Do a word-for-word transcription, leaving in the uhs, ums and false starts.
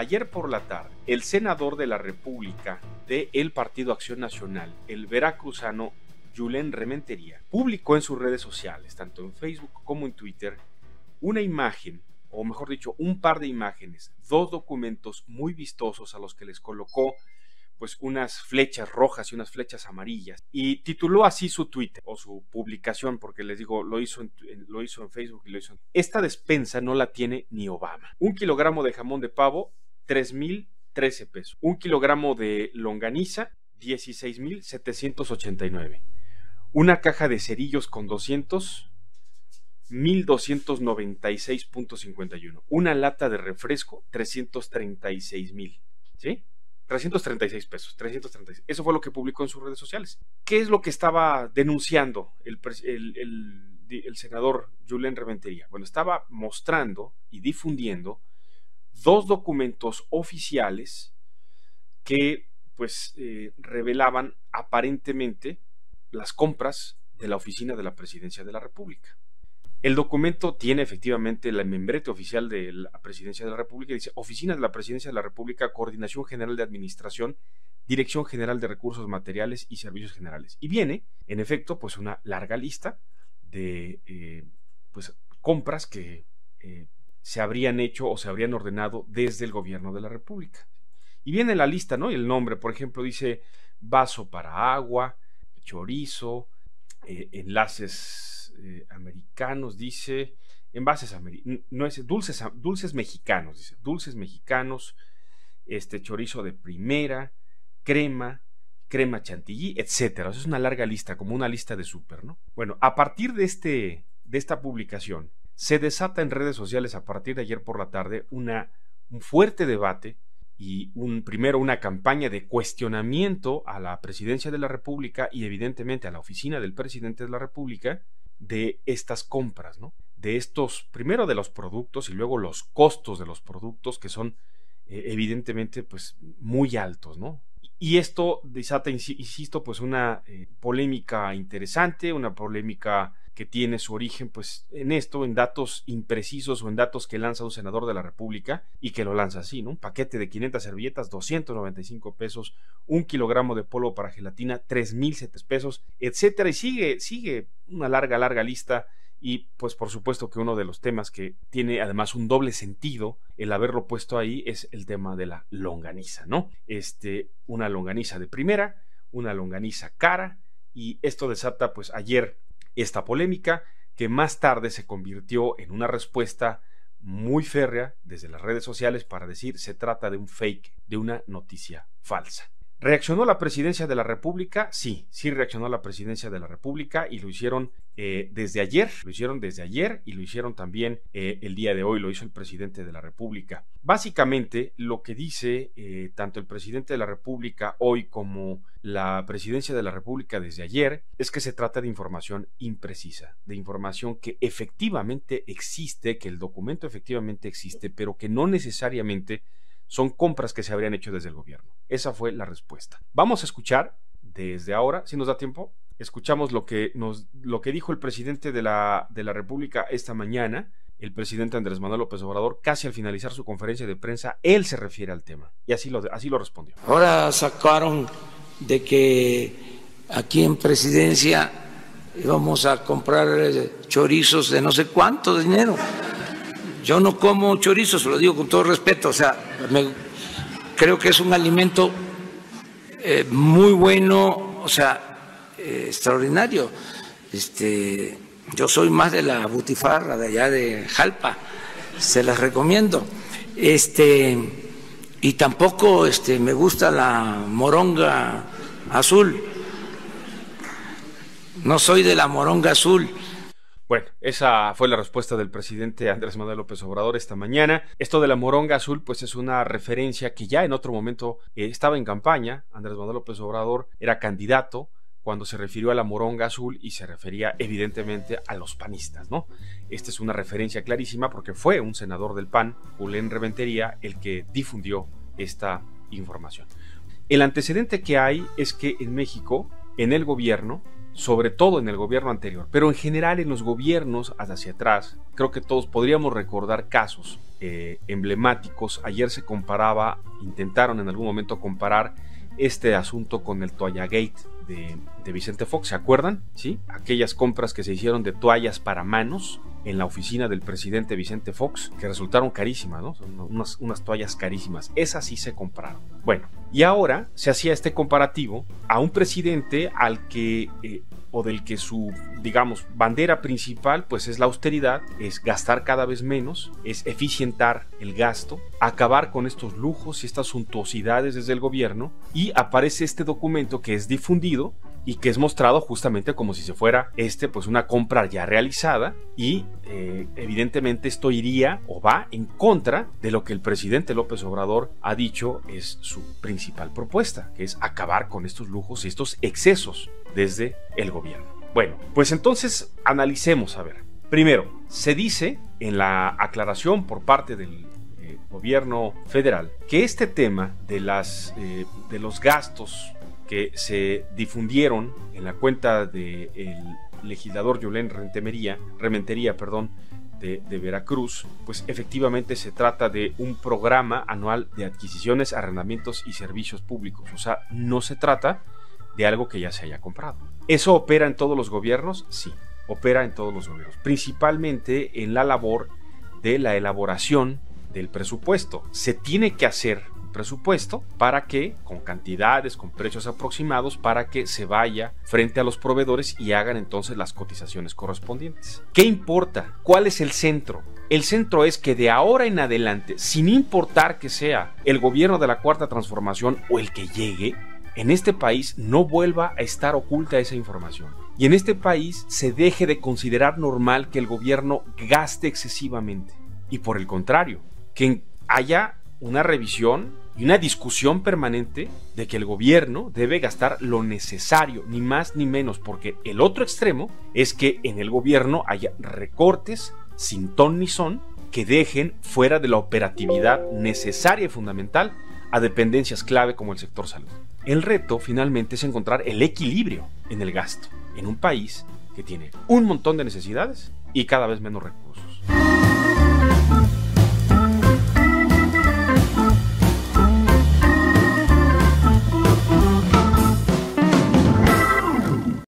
Ayer por la tarde, el senador de la República del Partido Acción Nacional, el veracruzano Yulen Rementería, publicó en sus redes sociales, tanto en Facebook como en Twitter, una imagen, o mejor dicho, un par de imágenes, dos documentos muy vistosos a los que les colocó pues unas flechas rojas y unas flechas amarillas, y tituló así su Twitter o su publicación, porque les digo, lo hizo en, lo hizo en Facebook y lo hizo en... Esta despensa no la tiene ni Obama. Un kilogramo de jamón de pavo, tres mil trece pesos. Un kilogramo de longaniza, dieciséis mil setecientos ochenta y nueve. Una caja de cerillos con doscientos, mil doscientos noventa y seis punto cincuenta y uno. Una lata de refresco, trescientos treinta y seis mil. ¿Sí? trescientos treinta y seis pesos, trescientos treinta y seis. Eso fue lo que publicó en sus redes sociales. ¿Qué es lo que estaba denunciando el, el, el, el senador Yulen Rementería? Bueno, estaba mostrando y difundiendo dos documentos oficiales que pues eh, revelaban aparentemente las compras de la oficina de la Presidencia de la República. El documento tiene efectivamente el membrete oficial de la Presidencia de la República, dice Oficina de la Presidencia de la República, Coordinación General de Administración, Dirección General de Recursos Materiales y Servicios Generales. Y viene, en efecto, pues una larga lista de eh, pues, compras que eh, se habrían hecho o se habrían ordenado desde el gobierno de la República. Y viene la lista, ¿no? Y el nombre, por ejemplo, dice vaso para agua, chorizo, eh, enlaces... Eh, americanos, dice envases americanos, no es dulces, dulces mexicanos, dice dulces mexicanos, este chorizo de primera, crema, crema chantilly, etcétera. Es una larga lista, como una lista de súper, ¿no? Bueno, a partir de, este, de esta publicación, se desata en redes sociales a partir de ayer por la tarde una, un fuerte debate y un, primero una campaña de cuestionamiento a la Presidencia de la República y evidentemente a la oficina del presidente de la República de estas compras, ¿no? De estos, primero de los productos y luego los costos de los productos que son eh, evidentemente pues muy altos, ¿no? Y esto desata, insisto, pues una eh, polémica interesante, una polémica que tiene su origen pues en esto, en datos imprecisos o en datos que lanza un senador de la República y que lo lanza así, ¿no? Un paquete de quinientas servilletas, doscientos noventa y cinco pesos, un kilogramo de polvo para gelatina, tres mil siete pesos, etcétera, y sigue, sigue una larga, larga lista. Y pues por supuesto que uno de los temas que tiene además un doble sentido el haberlo puesto ahí es el tema de la longaniza, ¿no? Este, una longaniza de primera, una longaniza cara, y esto desata pues ayer esta polémica que más tarde se convirtió en una respuesta muy férrea desde las redes sociales para decir se trata de un fake, de una noticia falsa. ¿Reaccionó la Presidencia de la República? Sí, sí reaccionó la Presidencia de la República y lo hicieron eh, desde ayer, lo hicieron desde ayer y lo hicieron también eh, el día de hoy, lo hizo el presidente de la República. Básicamente lo que dice eh, tanto el presidente de la República hoy como la Presidencia de la República desde ayer es que se trata de información imprecisa, de información que efectivamente existe, que el documento efectivamente existe, pero que no necesariamente son compras que se habrían hecho desde el gobierno. Esa fue la respuesta. Vamos a escuchar desde ahora, si nos da tiempo, escuchamos lo que, nos, lo que dijo el presidente de la, de la República esta mañana, el presidente Andrés Manuel López Obrador, casi al finalizar su conferencia de prensa, él se refiere al tema y así lo, así lo respondió. Ahora sacaron de que aquí en presidencia íbamos a comprar chorizos de no sé cuánto dinero. Yo no como chorizos, lo digo con todo respeto, o sea, me, creo que es un alimento eh, muy bueno, o sea, eh, extraordinario. Este, yo soy más de la butifarra de allá de Jalpa, se las recomiendo. Este, y tampoco este, me gusta la moronga azul, no soy de la moronga azul. Bueno, esa fue la respuesta del presidente Andrés Manuel López Obrador esta mañana. Esto de la moronga azul, pues es una referencia que ya en otro momento eh, estaba en campaña. Andrés Manuel López Obrador era candidato cuando se refirió a la moronga azul y se refería evidentemente a los panistas, ¿no? Esta es una referencia clarísima porque fue un senador del P A N, Yulen Rementería, el que difundió esta información. El antecedente que hay es que en México, en el gobierno, sobre todo en el gobierno anterior, pero en general en los gobiernos hacia atrás, creo que todos podríamos recordar casos eh, emblemáticos. Ayer se comparaba, intentaron en algún momento comparar este asunto con el Toallagate de, de Vicente Fox, ¿se acuerdan? ¿Sí? Aquellas compras que se hicieron de toallas para manos en la oficina del presidente Vicente Fox, que resultaron carísimas, ¿no? Son unas, unas toallas carísimas. Esas sí se compraron. Bueno, y ahora se hacía este comparativo a un presidente al que... Eh, o del que su, digamos, bandera principal pues es la austeridad, es gastar cada vez menos, es eficientar el gasto, acabar con estos lujos y estas suntuosidades desde el gobierno, y aparece este documento que es difundido y que es mostrado justamente como si se fuera este pues una compra ya realizada, y eh, evidentemente esto iría o va en contra de lo que el presidente López Obrador ha dicho es su principal propuesta, que es acabar con estos lujos y estos excesos desde el gobierno. Bueno, pues entonces analicemos, a ver. Primero, se dice en la aclaración por parte del eh, gobierno federal que este tema de, las, eh, de los gastos que se difundieron en la cuenta del legislador Yulen Rementería, Rementería, perdón, De, de Veracruz, pues efectivamente se trata de un programa anual de adquisiciones, arrendamientos y servicios públicos. O sea, no se trata de algo que ya se haya comprado. ¿Eso opera en todos los gobiernos? Sí, opera en todos los gobiernos, principalmente en la labor de la elaboración del presupuesto. Se tiene que hacer un presupuesto para que, con cantidades, con precios aproximados, para que se vaya frente a los proveedores y hagan entonces las cotizaciones correspondientes. ¿Qué importa? ¿Cuál es el centro? El centro es que de ahora en adelante, sin importar que sea el gobierno de la Cuarta Transformación o el que llegue, en este país no vuelva a estar oculta esa información. Y en este país se deje de considerar normal que el gobierno gaste excesivamente. Y por el contrario, que haya una revisión y una discusión permanente de que el gobierno debe gastar lo necesario, ni más ni menos, porque el otro extremo es que en el gobierno haya recortes sin ton ni son que dejen fuera de la operatividad necesaria y fundamental a dependencias clave como el sector salud. El reto finalmente es encontrar el equilibrio en el gasto en un país que tiene un montón de necesidades y cada vez menos recursos.